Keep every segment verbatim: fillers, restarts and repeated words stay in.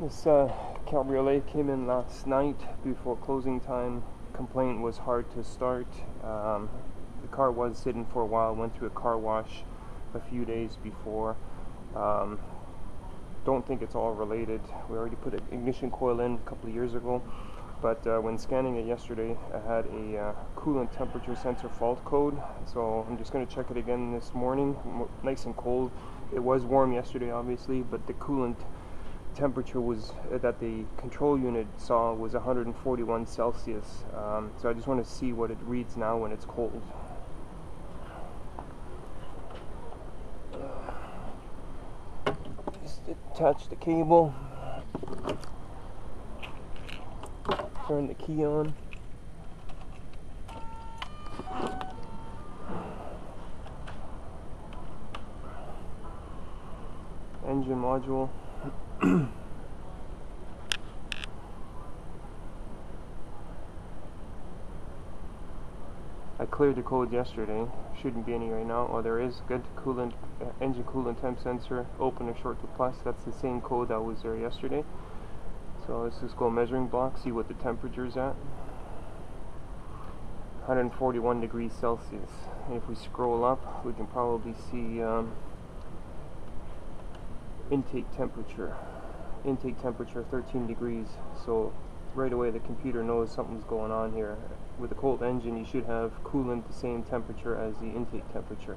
This uh, cabriolet came in last night before closing time. Complaint was hard to start. Um, the car was sitting for a while, went through a car wash a few days before. Um, don't think it's all related. We already put an ignition coil in a couple of years ago, but uh, when scanning it yesterday, I had a uh, coolant temperature sensor fault code, so I'm just going to check it again this morning. Nice and cold. It was warm yesterday, obviously, but the coolant temperature was uh, that the control unit saw was one hundred forty-one Celsius, um, so I just want to see what it reads now when it's cold. Just attach the cable, turn the key on. Engine module. I cleared the code yesterday. Shouldn't be any right now. Oh, there is. Good. Coolant, uh, engine coolant temp sensor. Open or short to plus. That's the same code that was there yesterday. So let's just go measuring block, see what the temperature is at. one hundred forty-one degrees Celsius. And if we scroll up, we can probably see um, intake temperature. Intake temperature thirteen degrees. So right away the computer knows something's going on here. With a cold engine, you should have coolant the same temperature as the intake temperature.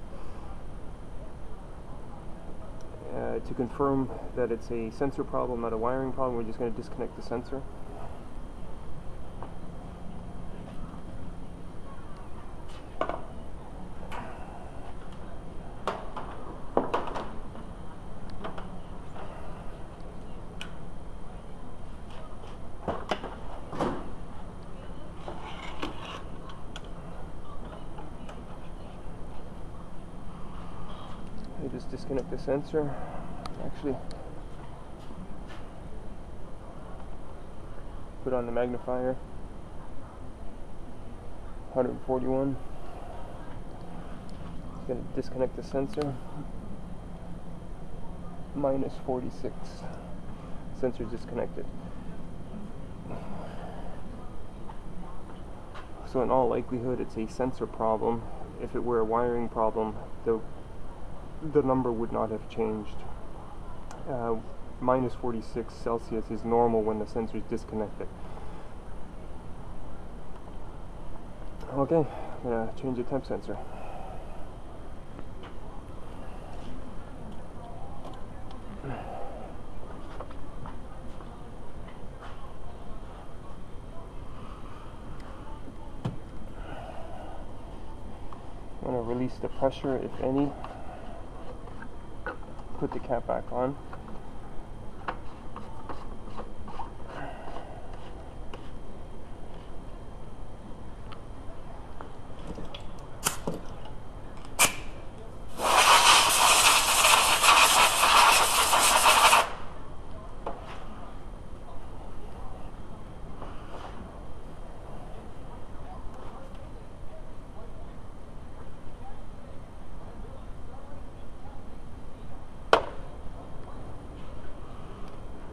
Uh, to confirm that it's a sensor problem, not a wiring problem, we're just going to disconnect the sensor. Just disconnect the sensor. Actually, put on the magnifier. one hundred forty-one. Just gonna disconnect the sensor. Minus forty-six. Sensor disconnected. So in all likelihood, it's a sensor problem. If it were a wiring problem, the the number would not have changed. Uh, minus forty-six Celsius is normal when the sensor is disconnected. Okay, I'm gonna change the temp sensor. I'm gonna release the pressure, if any. Put the cap back on.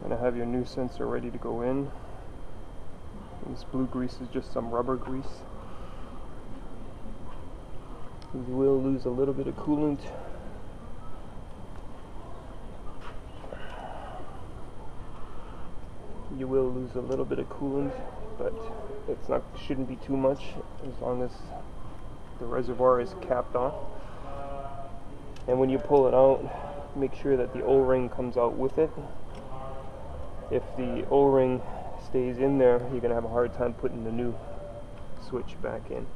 To have your new sensor ready to go in. This blue grease is just some rubber grease. You will lose a little bit of coolant. You will lose a little bit of coolant, but it's not shouldn't be too much as long as the reservoir is capped off. And when you pull it out, make sure that the O-ring comes out with it. If the O-ring stays in there, you're going to have a hard time putting the new switch back in,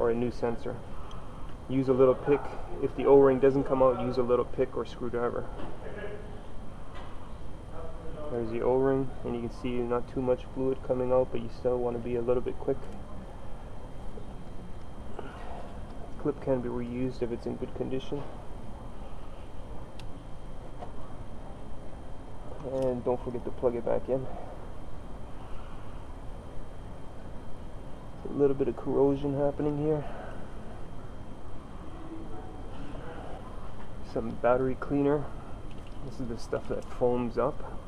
or a new sensor. Use a little pick. If the O-ring doesn't come out, use a little pick or screwdriver. There's the O-ring, and you can see not too much fluid coming out, but you still want to be a little bit quick. The clip can be reused if it's in good condition. And don't forget to plug it back in. A little bit of corrosion happening here. Some battery cleaner. This is the stuff that foams up.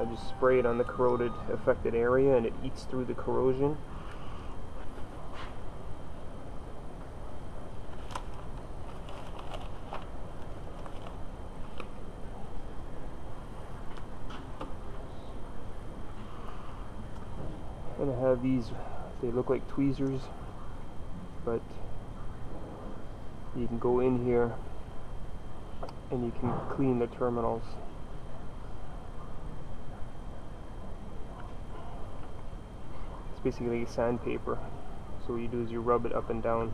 I just spray it on the corroded affected area and it eats through the corrosion. And I have these, they look like tweezers, but you can go in here and you can clean the terminals. It's basically sandpaper, so what you do is you rub it up and down.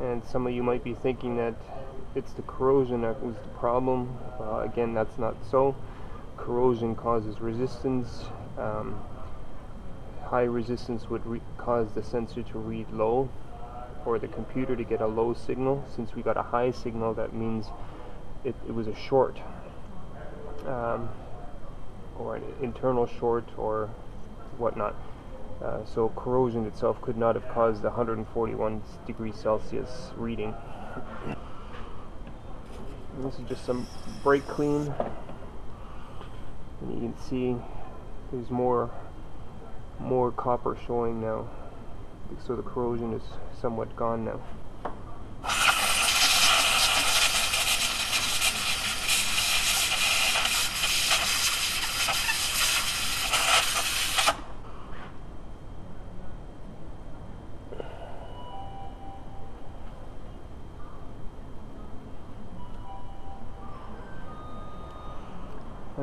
And some of you might be thinking that it's the corrosion that was the problem. Uh, again, that's not so. Corrosion causes resistance. Um, high resistance would re cause the sensor to read low, or the computer to get a low signal. Since we got a high signal, that means it, it was a short, um, or an internal short or whatnot. Uh, so corrosion itself could not have caused the one hundred forty-one degrees Celsius reading. And this is just some brake clean, and you can see there's more more copper showing now, so the corrosion is somewhat gone now.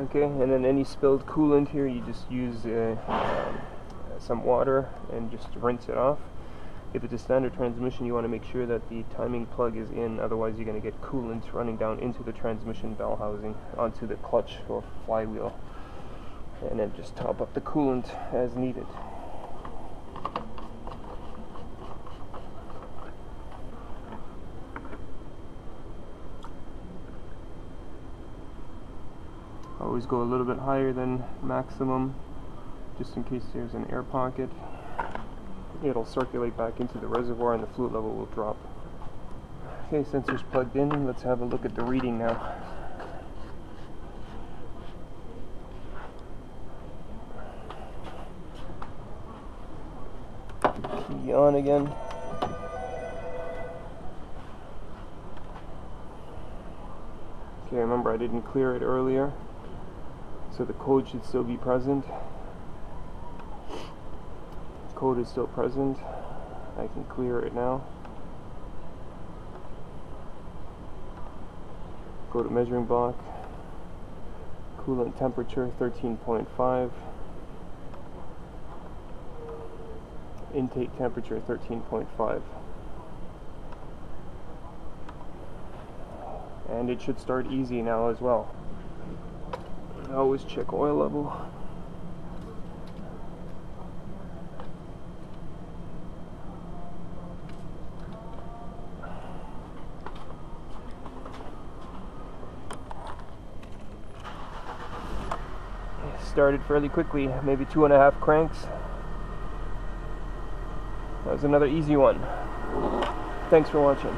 Okay, and then any spilled coolant here, you just use uh, uh, some water and just rinse it off. If it's a standard transmission, you want to make sure that the timing plug is in, otherwise you're going to get coolant running down into the transmission bell housing, onto the clutch or flywheel. And then just top up the coolant as needed. Always go a little bit higher than maximum, just in case there's an air pocket. It'll circulate back into the reservoir and the fluid level will drop. Okay, sensor's plugged in. Let's have a look at the reading now. Key on again. Okay, remember I didn't clear it earlier, so the code should still be present. Code is still present. I can clear it now. Go to measuring block. Coolant temperature thirteen point five. Intake temperature thirteen point five. And it should start easy now as well. Always check oil level. Started fairly quickly, maybe two and a half cranks. That was another easy one. Thanks for watching.